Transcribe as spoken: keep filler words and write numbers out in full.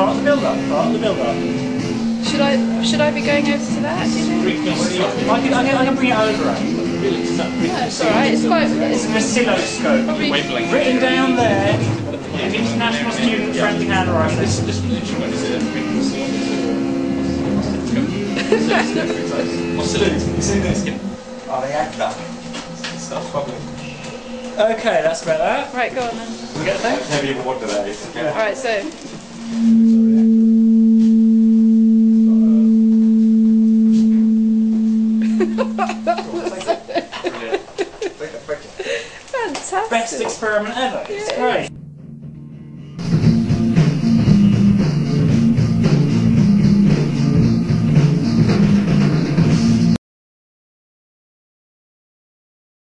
Part of the build-up, part of the build-up. Should I, should I be going over to that, do you think? I can, I can bring it over, actually. No, it's alright, it's quite... It's an oscilloscope, written down there, in international student-friendly handwriting. It's in this. Oh, they add that. That's probably... Okay, that's better. Right, go on then. Can we get a thing? Maybe you can walk to that. Yeah. Alright, so. Fantastic. Best experiment ever. Yeah. It's great.